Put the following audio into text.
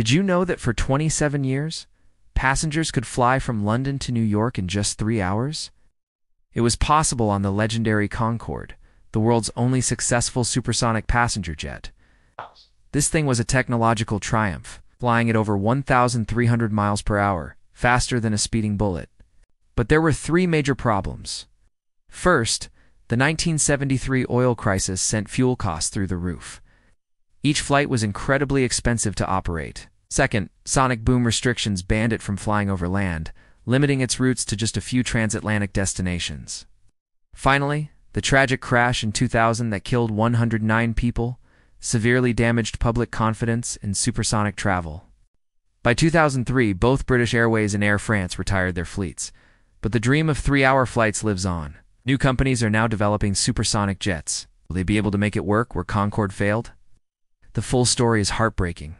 Did you know that for 27 years, passengers could fly from London to New York in just 3 hours? It was possible on the legendary Concorde, the world's only successful supersonic passenger jet. This thing was a technological triumph, flying at over 1,300 miles per hour, faster than a speeding bullet. But there were 3 major problems. First, the 1973 oil crisis sent fuel costs through the roof. Each flight was incredibly expensive to operate. Second, sonic boom restrictions banned it from flying over land, limiting its routes to just a few transatlantic destinations. Finally, the tragic crash in 2000 that killed 109 people severely damaged public confidence in supersonic travel. By 2003, both British Airways and Air France retired their fleets, but the dream of 3-hour flights lives on. New companies are now developing supersonic jets. Will they be able to make it work where Concorde failed? The full story is heartbreaking.